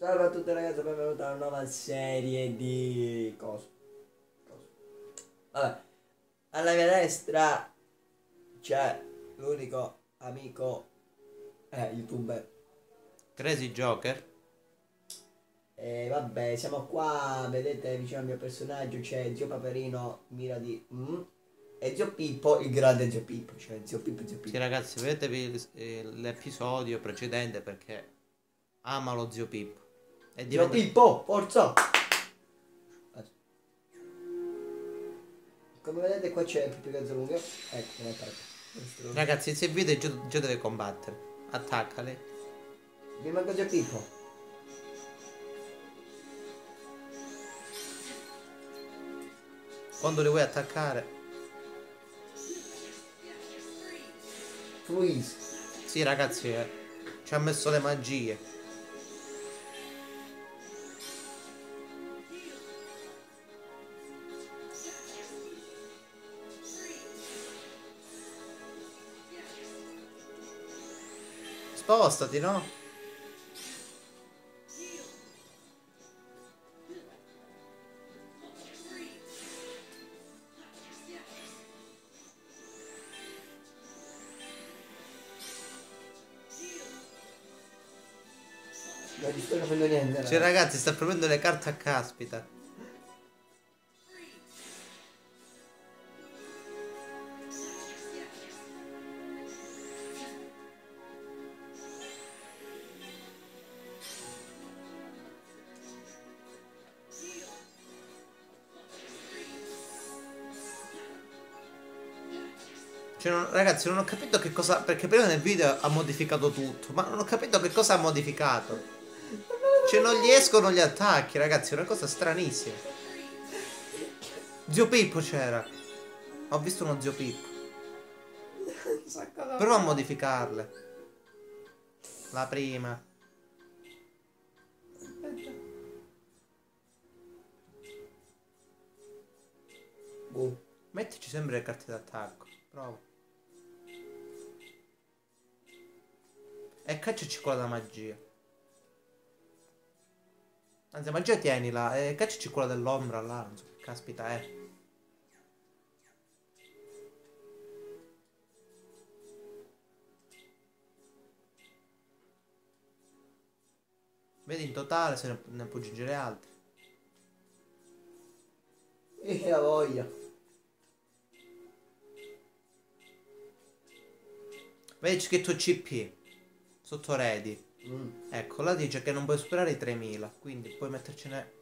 Salve a tutti ragazzi, benvenuti a una nuova serie di... Cosa? Vabbè, alla mia destra c'è l'unico amico youtuber Crazy Joker. E vabbè, siamo qua, vedete vicino al mio personaggio c'è Zio Paperino, mira di... E Zio Pippo, il grande Zio Pippo, cioè Zio Pippo. Sì ragazzi, vedetevi l'episodio precedente perché ama lo Zio Pippo. Zio Pippo, forza! Come vedete qua c'è il pipicazzolunghio. Ecco, non attacca. Ragazzi, se vede già deve combattere. Attaccale. Mi manca Zio Pippo. Quando li vuoi attaccare... Freeze. Sì ragazzi, ci ha messo le magie. Spostati, no? Non sto facendo niente. Cioè ragazzi, sta prendendo le carte a caspita. Cioè ragazzi, non ho capito che cosa... Perché prima nel video ha modificato tutto, ma non ho capito che cosa ha modificato. Cioè non gli escono gli attacchi ragazzi, è una cosa stranissima. Zio Pippo c'era. Ho visto uno Zio Pippo. Prova a modificarle. La prima. Boh. Mettici sempre le carte d'attacco. Prova. E cacciaci quella da magia. Anzi, ma già tienila, cacciaci quella dell'ombra là, non so che caspita è. Vedi in totale se ne può aggiungere altri. E la voglia. Vedi c'è scritto CP sotto ready. Ecco, là dice che non puoi superare i 3000, quindi puoi mettercene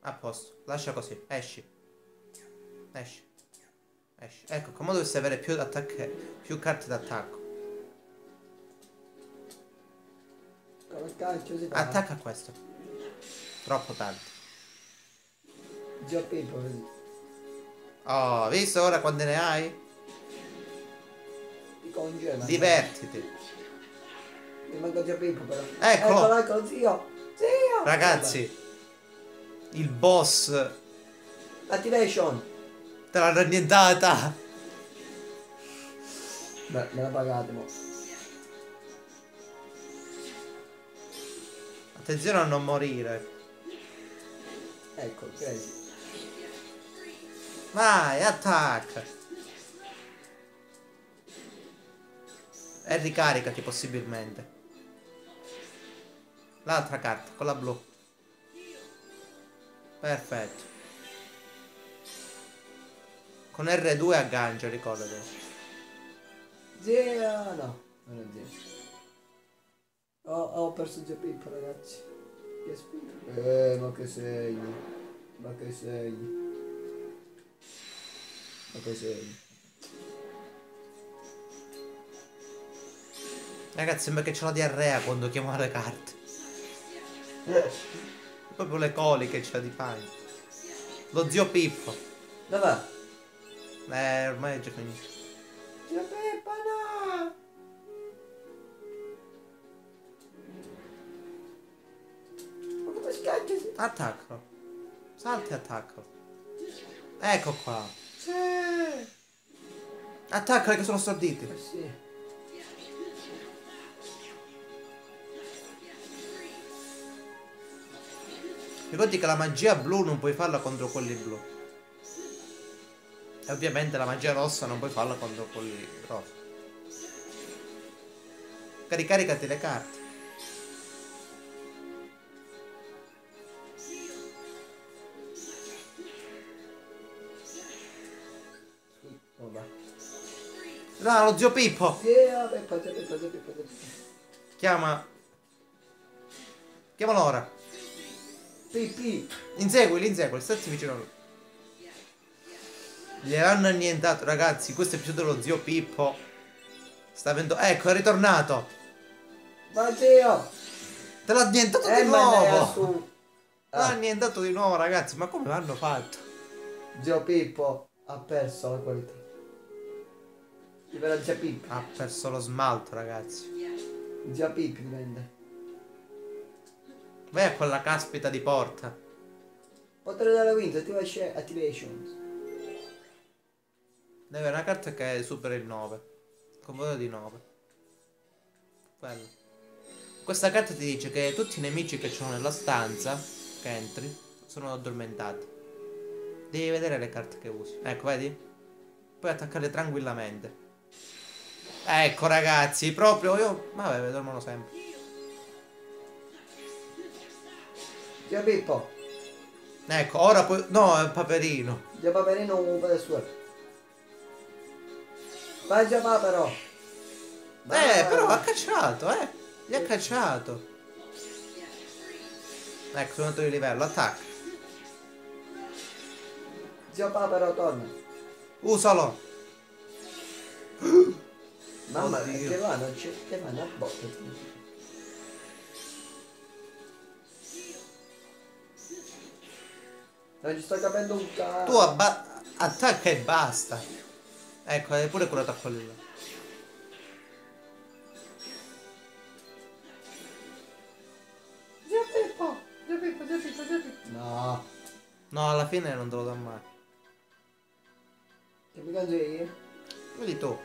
a posto, lascia così, esci. Ecco, come dovresti avere più carte d'attacco. Attacca questo. Troppo tanto. Zio Pippo. Oh, visto ora quando ne hai? Divertiti. Mi manca Zio Pippo però. Eccolo. Eccolo zio. Ragazzi, il boss Activation te l'hanno annientata. Beh, me la pagate mo. Attenzione a non morire. Ecco, Crazy. Vai, attacca. E ricaricati possibilmente. L'altra carta, quella blu. Perfetto. Con R2 aggancia, ricordati. Zio, no, non è zio. Ho perso Zio Pippo ragazzi. Che spinto. Ma che segni. Ma che segni. Ragazzi, sembra che c'ho la diarrea quando chiamo le carte. Proprio le coliche c'ha di pane. Lo Zio Pippo. Dov'è? Ormai è già finito. Zio Pippo no! Ma come schiacci? Attaccalo. Salti e attaccalo. Ecco qua. Attaccalo che sono storditi. Sì. Ricordi che la magia blu non puoi farla contro quelli blu. E ovviamente la magia rossa non puoi farla contro quelli rossi. Ricaricati le carte. No, lo zio Pippo! Chiama. Chiamalo ora. Pippi. Inseguili, stati vicino a lui. Gliel'hanno annientato, ragazzi. Questo episodio dello zio Pippo sta avendo. Ecco, è ritornato. Ma zio! Te l'ha annientato di nuovo! Te l'ha annientato di nuovo, ragazzi. Ma come l'hanno fatto? Zio Pippo ha perso la qualità. Zio Pippo ha perso lo smalto, ragazzi. Zio Pippo vende. Vai a quella caspita di porta. Potere dalla window, activations. Deve avere una carta che supera il 9. Con voto di 9. Bello. Questa carta ti dice che tutti i nemici che sono nella stanza che entri sono addormentati. Devi vedere le carte che usi. Ecco, vedi? Puoi attaccarle tranquillamente. Ecco ragazzi, proprio io... Vabbè, dormono sempre. Zio Pippo. Ecco, ora poi... No, è Paperino. Zio Paperino va da suo. Vai già va però. Però ha cacciato, Gli ha cacciato. Ecco, sono andato di livello, attacca. Zio Papero torna. Usalo. Mamma mia, che vanno a botte. Non ci sto capendo un cazzo. Tu attacca e basta. Ecco, hai pure curato a quello là. Zio Pippo. No, alla fine non te lo do mai. Che mi canso io? Vedi tu.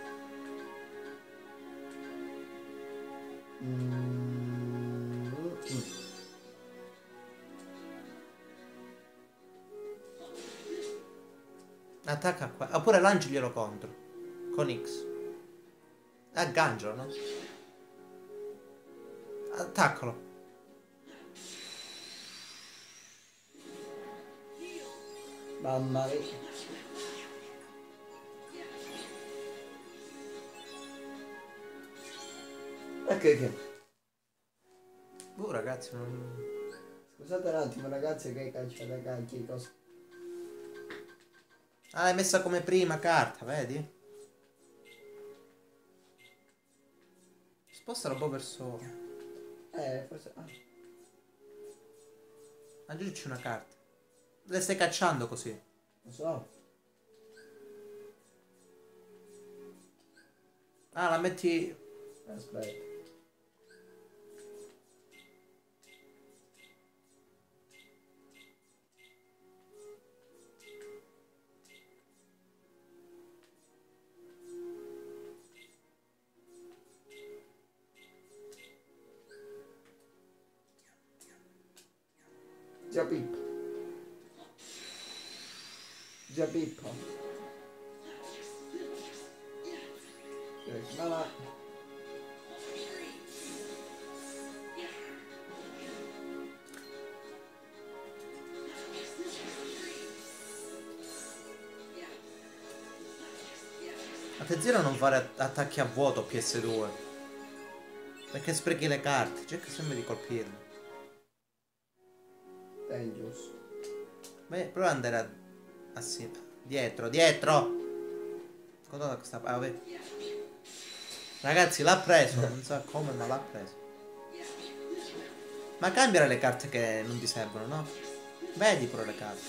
Attacca qua. Oppure lanciglielo contro. Con X. Aggancialo, no? Attaccalo. Mamma mia. Che? Ragazzi, non... Scusate un attimo ragazzi che calcio da calci cosa. Ah, l'hai messa come prima carta, vedi? Spostala un po' verso... forse... Aggiungici una carta. Le stai cacciando così. Lo so. Ah, la metti... Aspetta. Zio Pippo. Attenzione a non fare attacchi a vuoto PS2. Perché sprechi le carte, cerca sempre di colpirlo. Dangerous. Beh, prova ad andare a... Ah sì, dietro! Controlla questa... Ah, vabbè. Ragazzi, l'ha preso, non so come, ma l'ha preso. Ma cambia le carte che non ti servono, no? Vedi pure le carte.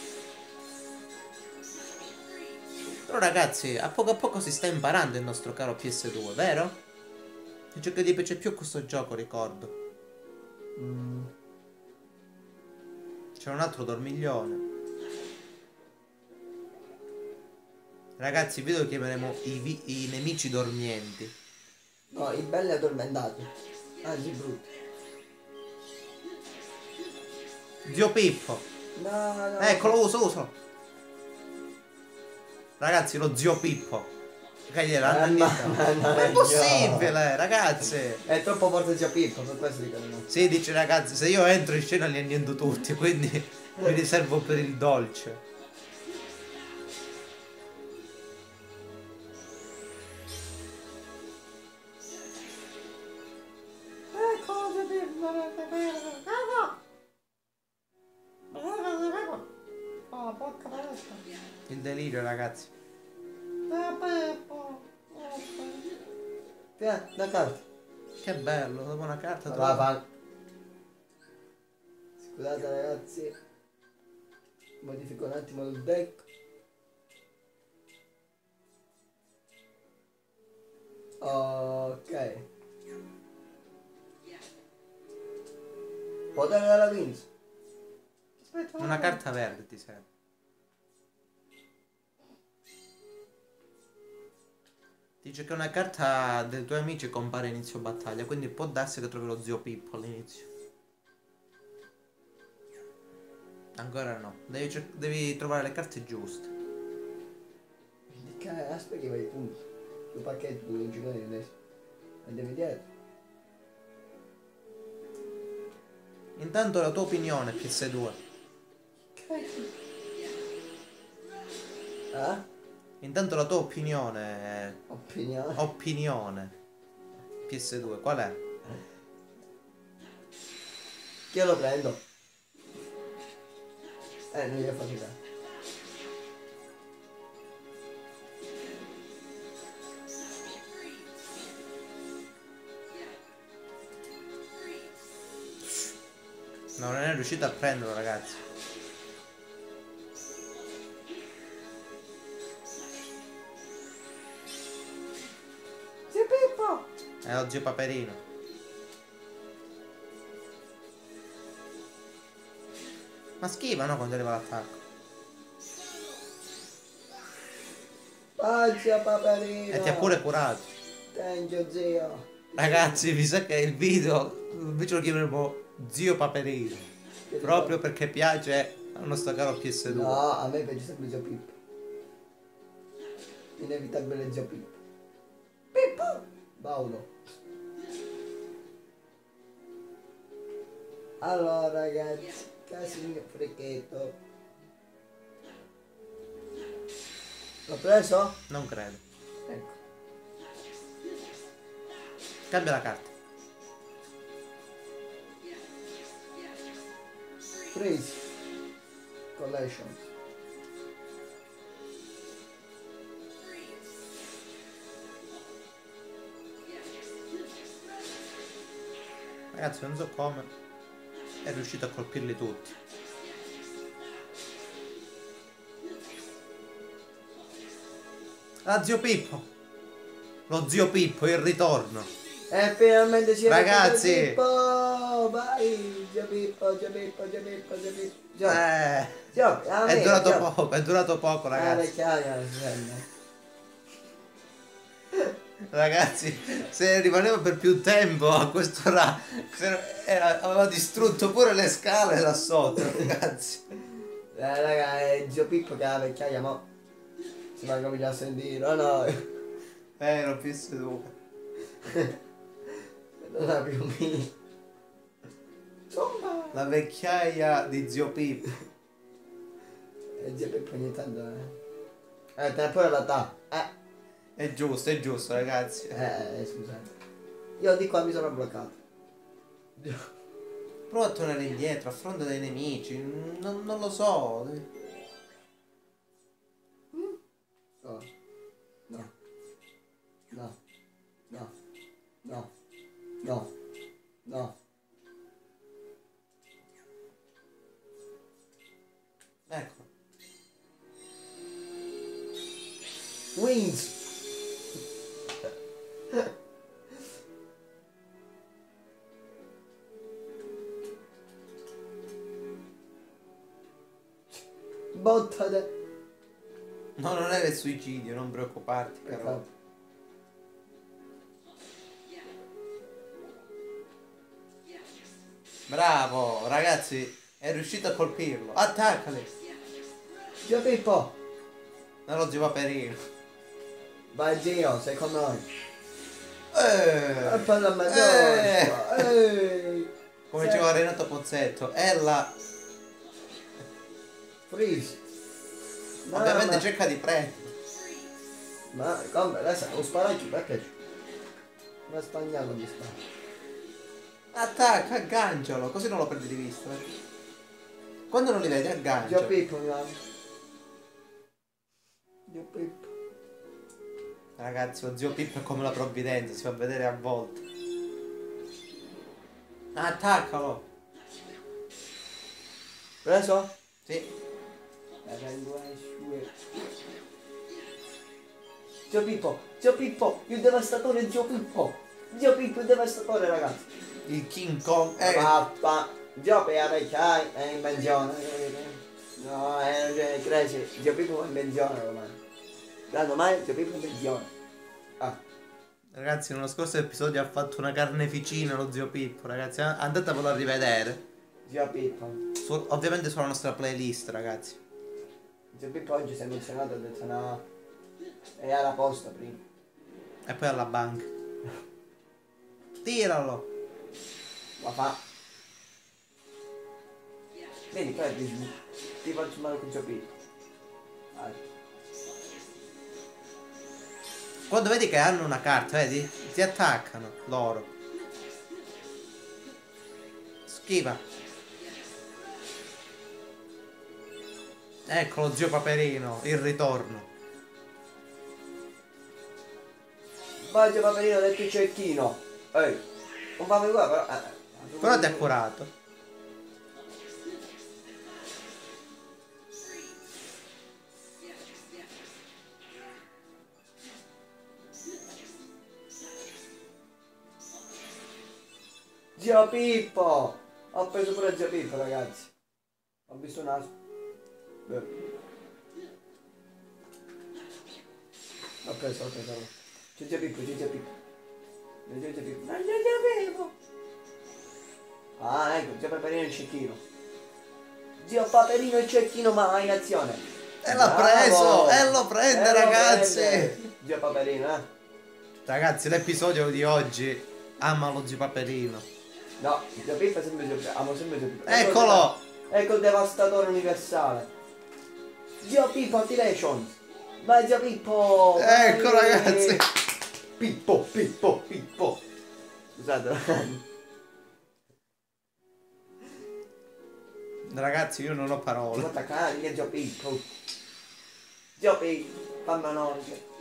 Però ragazzi, a poco si sta imparando il nostro caro PS2, vero? Il gioco di piace più questo gioco, ricordo. C'è un altro dormiglione. Ragazzi, il video chiameremo i nemici dormienti. No, i belli addormentati. Anzi, brutti. Zio Pippo. No. Eccolo, uso. Ragazzi, lo zio Pippo. Ma è impossibile, ragazzi. È troppo forte zio Pippo, su questo dico no. Sì, dice ragazzi, se io entro in scena li anniento tutti, quindi mi riservo per il dolce. Il delirio, ragazzi. La carta. Che bello, dopo una carta trova. Scusate ragazzi. Modifico un attimo il deck. Ok. Potere della Vince. Una carta verde ti serve. Dice che una carta dei tuoi amici compare inizio battaglia, quindi può darsi che trovi lo zio Pippo all'inizio. Ancora no, devi trovare le carte giuste. Aspetta che vai il punto. Il pacchetto non ci vede adesso. Andiamo dietro. Intanto la tua opinione, PS2. Ah? Intanto la tua opinione. Opinione. PS2, qual è? Io lo prendo. Non gli ho fatto niente. No, non è riuscito a prenderlo, ragazzi. È oggi Paperino. Ma schiva, no, quando arriva l'attacco. Oggi Paperino. E ti ha pure curato. Thank you, zio. Ragazzi, mi sa che il video invece lo chiameremo Zio Paperino. Proprio perché piace al nostro caro PS2. No, a me piace sempre Zio Pippo. Inevitabile Zio Pippo. Pippo! Paolo. Allora ragazzi, casino frecchetto. L'ho preso? Non credo. Ecco. Cambia la carta. Freeze. Collection. Ragazzi, non so come è riuscito a colpirli tutti. Ah, zio Pippo! Lo zio Pippo, il ritorno! E finalmente ci ragazzi! Vai! Zio Pippo! È durato poco, ragazzi! Ragazzi, se rimaneva per più tempo a quest'ora aveva distrutto pure le scale là sotto, ragazzi. Raga, è zio Pippo che ha la vecchiaia, ma si va a cominciare a sentire, oh no. Lo pisso tu. Non ha più mini. La vecchiaia di zio Pippo. E zio Pippo ogni tanto, te pure la ta. È giusto, ragazzi. Scusate. Io di qua mi sono bloccato. Prova a tornare indietro, affronta dei nemici. Non lo so. No. Ecco. Wings. Botta de... No, non era il suicidio, non preoccuparti, caro. Bravo, ragazzi, È riuscito a colpirlo. Attaccali! Zio Pippo! No, lo zio Paperino. Vai zio, sei con noi. Come diceva Renato Pozzetto, è la... Freeze. No, ovviamente ma... cerca di prendere. Ma come? Adesso lo sparacchi perché? Ma spagnolo di sparo. Attacca, aggancialo, così non lo perdi di vista. Quando non li vedi, aggancialo. Zio Pippo, Zio Pippo. Ragazzi, lo zio Pippo è come la provvidenza, si fa vedere a volte. Attaccalo. Preso? Sì. Zio Pippo, il devastatore Zio Pippo il devastatore, ragazzi. Il King Kong è... Papà, Zio Pippo è in pensione. No, è Crazy, Zio Pippo è in pensione ormai. Da domani Zio Pippo è in pensione. Ah. Ragazzi, nello scorso episodio ha fatto una carneficina lo Zio Pippo, ragazzi. Andatevelo a rivedere. Zio Pippo. Ovviamente sulla nostra playlist, ragazzi. Zio Pippo oggi si è emozionato, ha detto no... E alla posta prima. E poi alla banca. Tiralo! Ma fa. Vedi, perdi. Ti faccio male con Zio Pippo. Quando vedi che hanno una carta, vedi? Ti attaccano loro. Schiva. Eccolo zio Paperino, il ritorno. Ma zio Paperino ha detto il cecchino. Ehi, non fammi qua però... però ti ha curato. Zio Pippo! Ho preso pure Zio Pippo, ragazzi. Ho visto un altro. Ho preso. C'è Zio Pippo, c'è Zio Pippo. Non c'è Zio Pippo. Non li avevo! Ah, ecco, Zio Paperino e il cecchino. Zio Paperino e il cecchino, ma in azione. E l'ha preso! E lo prende, ragazzi! Zio Paperino, eh! Ragazzi, l'episodio di oggi ama lo Zio Paperino. No, Zio Pippo è sempre Zio Pippo. Amo sempre Zio Pippo. Eccolo! Ecco il devastatore universale. Zio Pippo Activation. Vai Zio Pippo! Ecco ragazzi! Pippo, Pippo, Pippo! Scusate. Ragazzi io non ho parole. Sono attaccati che Zio Pippo! Zio Pippo! Fammi mangiare!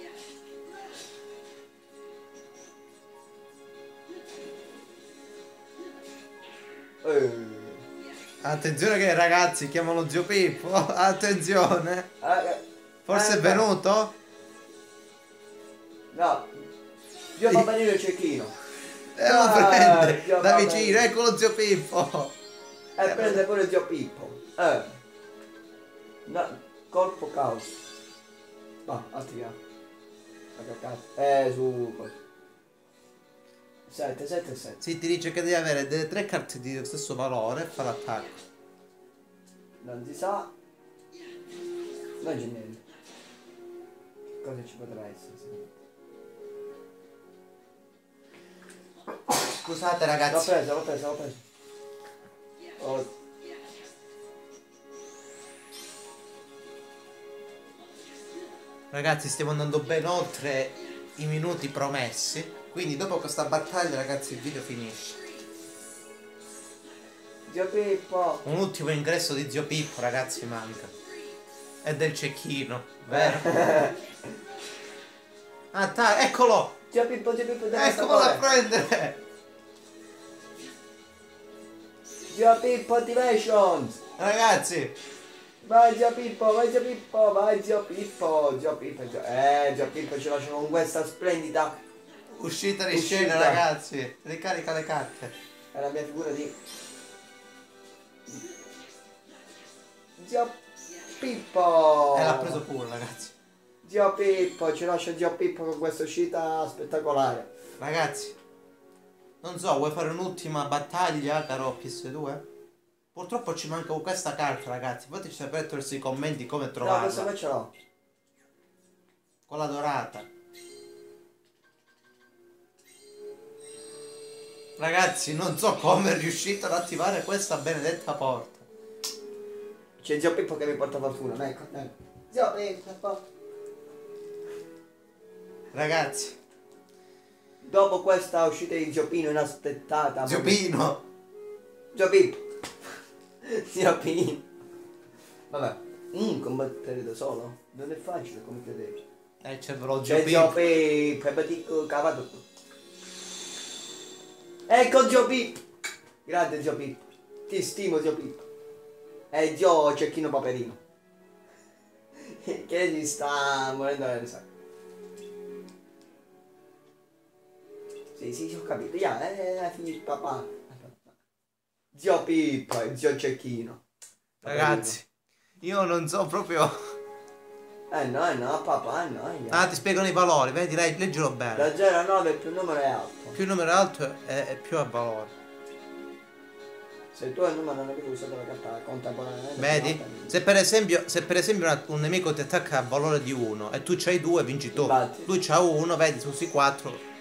Attenzione che ragazzi chiamano Zio Pippo! Attenzione! Forse è venuto? No. Zio Paperino e il cecchino. E lo prende da vicino, eccolo Zio Pippo. E prende pure Zio Pippo. No, colpo caos. No, attiviamo. Su... 7, 7, 7. Si, ti dice che devi avere delle tre carte di stesso valore e fare l'attacco. Non si sa. Non c'è niente. Cosa ci potrà essere? Sì. Scusate ragazzi. L'ho preso. Oh. Ragazzi stiamo andando ben oltre i minuti promessi. Quindi dopo questa battaglia ragazzi il video finisce. Zio Pippo. Un ultimo ingresso di Zio Pippo ragazzi manca. E del cecchino. Vero? Attacca, eccolo! Zio Pippo, eccolo a prendere! Zio Pippo Activation! Ragazzi! Vai Zio Pippo! Zio Pippo ci lasciano con questa splendida uscita di scena ragazzi! Ricarica le carte! È la mia figura di... Zio Pippo! E l'ha preso pure ragazzi! Zio Pippo, ci lascia Zio Pippo con questa uscita spettacolare. Ragazzi, non so, vuoi fare un'ultima battaglia caro PS2? Purtroppo ci manca questa carta, ragazzi. Fateci sapere nei commenti come trovarla. No, questa me ce l'ho. Con la dorata. Ragazzi, non so come è riuscito ad attivare questa benedetta porta. C'è Zio Pippo che mi porta fortuna, ecco. Zio Pippo. Ragazzi, dopo questa uscita di Zio Pino inaspettata. Zio Pino! Zio Pippo! Zio Pino! Vabbè, combattere da solo? Non è facile come credevi. C'è però Zio Pippo. Zio Pippo, prepati, cavato. Ecco Zio Pippo! Grande Zio Pippo! Ti stimo Zio Pippo! E Zio Cecchino Paperino! Che si sta morendo la risata. Sì, ho capito. Ya, è finito papà. Zio Pippo e Zio Cecchino. Ragazzi, io non so proprio. No, papà, no. Ya. Ah, ti spiegano i valori, vedi, leggilo bene. Da 0 a 9 più il numero è alto. Più il numero è alto e più ha valore. Se tu il numero non avevi usato la carta contemporanea. Vedi? Se per esempio un nemico ti attacca a valore di 1 e tu c'hai 2, vinci tu. Infatti. Lui c'ha 1, vedi, tu usi 4.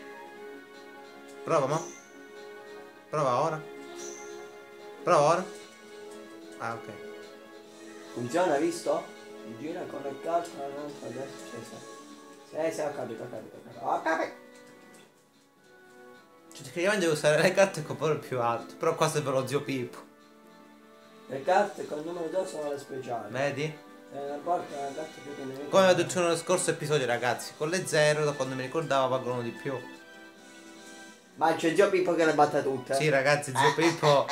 Prova mo? Prova ora? Prova ora? Ah, ok. Funziona, visto? Gira con il calcio, non so adesso. Sì, ho capito. Cioè, tecnicamente devo usare le carte con il valore più alto, però questo è per lo Zio Pippo. Le carte con il numero 2 sono le speciali. Vedi? La porta è una carta più che... Come ho detto nello scorso episodio, ragazzi, con le 0, da quando mi ricordavo, valgono di più. Ma c'è Zio Pippo che le batte tutte. Sì, ragazzi, Zio Pippo.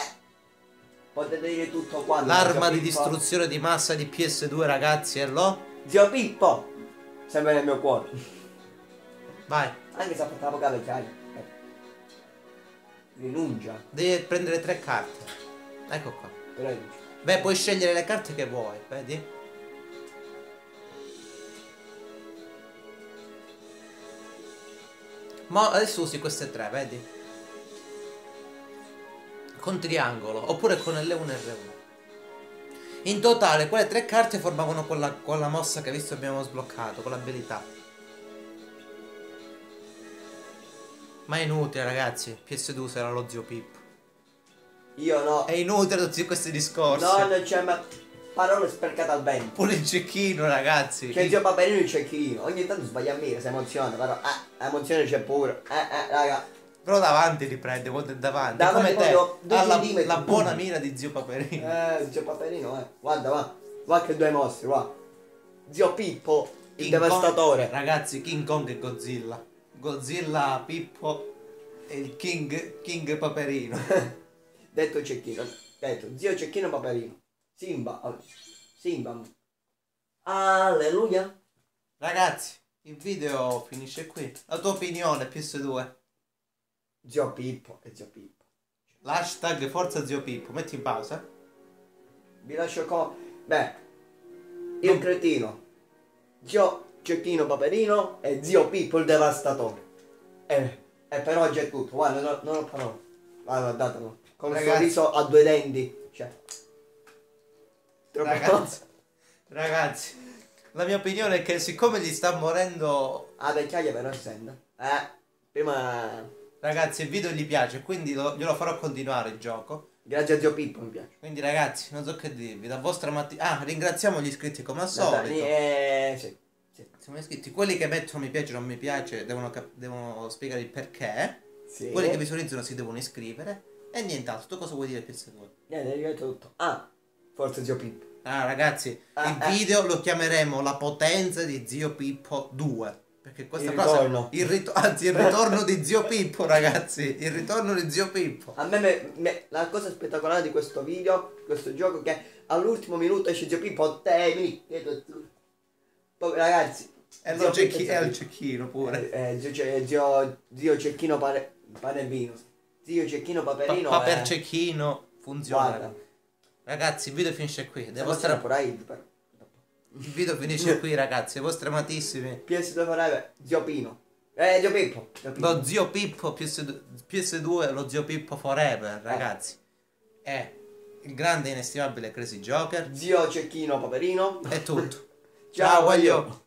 Potete dire tutto qua. L'arma di distruzione di massa di PS2, ragazzi, è lo Zio Pippo. Sembra nel mio cuore. Vai. Anche se ha fatto la poca vecchiaia. Rinuncia. Devi prendere 3 carte. Ecco qua. Rinuncia. Beh, puoi scegliere le carte che vuoi, vedi? Ma adesso usi queste 3, vedi? Con triangolo, oppure con L1 e R1. In totale quelle 3 carte formavano quella mossa che visto abbiamo sbloccato, con l'abilità. Ma è inutile, ragazzi, PS2 sarà lo Zio Pippo. Io no. È inutile tutti questi discorsi. No, non c'è ma... parole spercate al bene. Pure il Cecchino, ragazzi. C'è Zio Paperino e il Cecchino. Ogni tanto sbaglia a mira, si emoziona, però emozione c'è pure. Raga. Però davanti li prende, quando è davanti come te. La buona mira di Zio Paperino. Zio Paperino, guarda, va. Va che 2 mostri, va. Zio Pippo, il devastatore. Ragazzi, King Kong e Godzilla. Godzilla, Pippo e il King Paperino. Detto Cecchino. Detto Zio Cecchino Paperino. Simba, Simba. Alleluia. Ragazzi, il video finisce qui. La tua opinione, PS2. Zio Pippo e Zio Pippo. L'hashtag forza Zio Pippo. Metti in pausa. Vi lascio con... Beh, il cretino. Zio Cecchino Paperino e Zio Pippo il devastatore. E per oggi è tutto. Guarda, non ho parole. Guarda, datelo. Con il sorriso a 2 denti. Cioè... Ragazzi, la mia opinione è che siccome gli sta morendo a vecchiaia, però essendo prima, ragazzi, il video gli piace, quindi glielo farò continuare il gioco. Grazie a Zio Pippo, mi piace. Quindi, ragazzi, non so che dirvi. Da vostra mattina ringraziamo gli iscritti come al solito. Sì. Siamo iscritti. Quelli che mettono mi piace o non mi piace devono spiegare il perché. Sì. Quelli che visualizzano si devono iscrivere. E nient'altro. Tu cosa vuoi dire PS2? Niente, hai detto tutto. Forza Zio Pippo. Ragazzi, il video lo chiameremo La potenza di Zio Pippo 2. Perché questa cosa è il ritorno di Zio Pippo, ragazzi. Il ritorno di Zio Pippo. A me la cosa spettacolare di questo video, questo gioco, che all'ultimo minuto esce Zio Pippo. Poi, ragazzi, è il Cecchino pure. Zio Cecchino Paperino. Zio Cecchino Paperino. Per Cecchino funziona. Guarda. Ragazzi, il video finisce qui. Il video finisce qui, ragazzi. Le vostre amatissime PS2 Forever, Zio Pino. Zio Pippo. Lo Zio Pippo PS2, lo Zio Pippo Forever, ragazzi. il grande e inestimabile Crazy Joker, zio Cecchino Paperino, è tutto. Ciao, guaglio.